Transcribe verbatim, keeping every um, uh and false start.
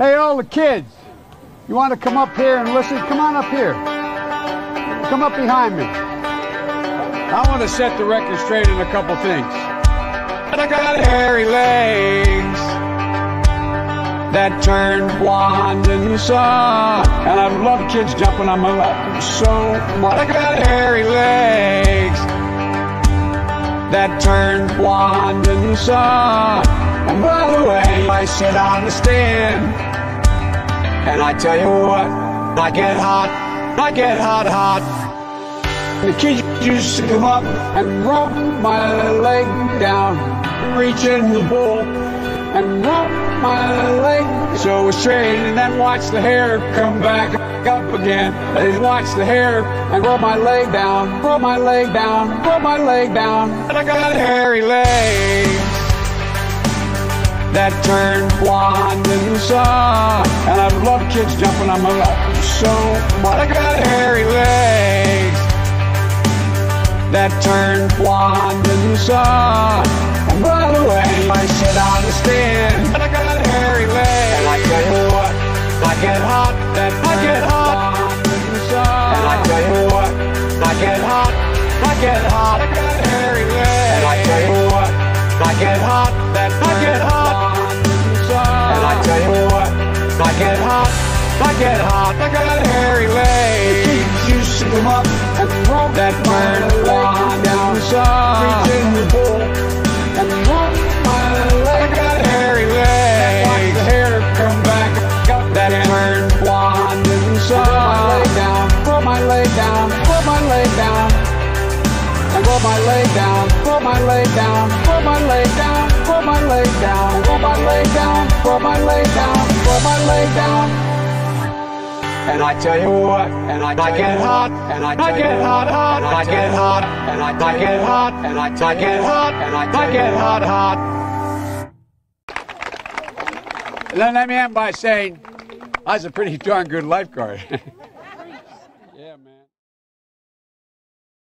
Hey, all the kids, you want to come up here and listen? Come on up here. Come up behind me. I want to set the record straight in a couple things. I got hairy legs that turn blonde in the sun, and I love kids jumping on my lap so much. I got hairy legs that turn blonde in the sun, and by the way, I sit on the stand. And I tell you what, I get hot, I get hot, hot. The kids used to come up and rub my leg down, reach in the bowl and rub my leg so straight, and then watch the hair come back up again. They watch the hair and rub my leg down, rub my leg down, rub my leg down. And I got hairy legs that turn blonde in the sun, and I love kids jumping on my lap so much. I got hairy legs that turn blonde in the sun, and by the way, I sit on the stand. And I got hairy legs, and I tell you what, I get hot, that I get hot, and I tell you what, I get hot, I get hot. I got hairy legs, and I tell you what, I get hot, that I get hot. I get hot, I get hot, I got hairy legs. The kids used to come up and rub that my leg down the sun, reach in the bowl and rub my leg. I got hairy legs, watch the hair come back up, that turn blonde in the sun. Rub my leg down, rub my leg down, rub my leg down, and rub my leg down, rub my leg down, rub my leg down, rub my leg down, rub my leg down, rub my leg down. Rub my leg down, and I tell you what, and I get hot, and I get hot, hot, and I get hot, and I get hot, and I get hot, and I get hot, hot. Then let me end by saying, I was a pretty darn good lifeguard.